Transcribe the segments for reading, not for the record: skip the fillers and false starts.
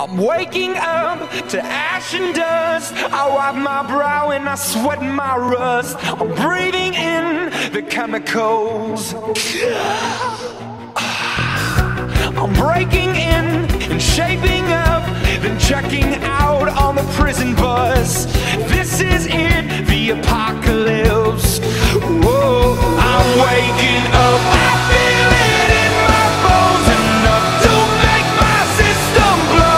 I'm waking up to ash and dust. I wipe my brow and I sweat my rust. I'm breathing in the chemicals. I'm breaking in and shaping up, then checking out on the prison bus. This is it, the apocalypse. Whoa, I'm waking up, I feel it in my bones, enough to make my system blow.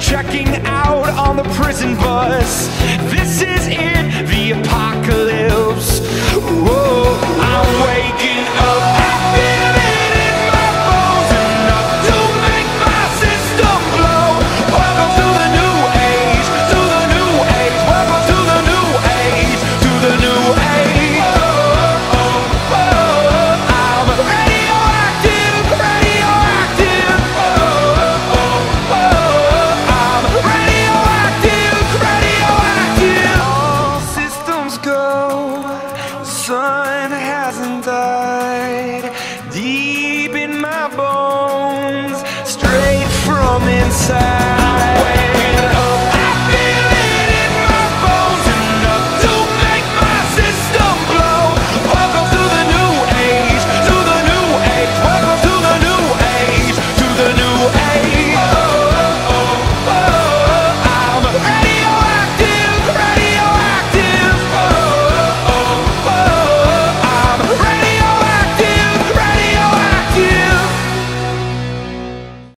Checking out on the prison bus.